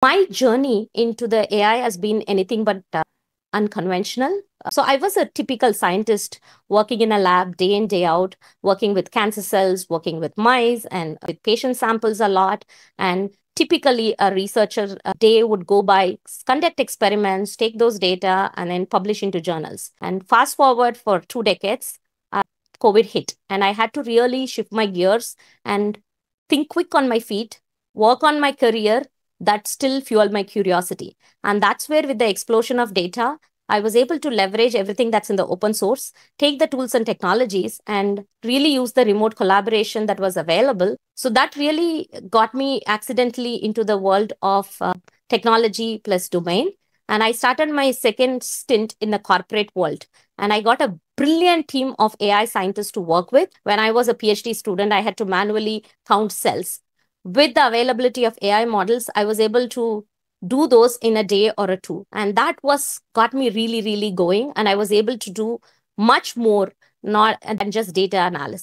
My journey into the AI has been anything but unconventional. So I was a typical scientist working in a lab day in, day out, working with cancer cells, working with mice and with patient samples a lot. And typically a researcher's day would go by, conduct experiments, take those data and then publish into journals. And fast forward for 2 decades, COVID hit and I had to really shift my gears and think quick on my feet, work on my career, that still fueled my curiosity. And that's where, with the explosion of data, I was able to leverage everything that's in the open source, take the tools and technologies, and really use the remote collaboration that was available. So that really got me accidentally into the world of technology plus domain. And I started my second stint in the corporate world. And I got a brilliant team of AI scientists to work with. When I was a PhD student, I had to manually count cells. With the availability of AI models, I was able to do those in a day or a two. And that got me really, really going. And I was able to do much more, not than just data analysis.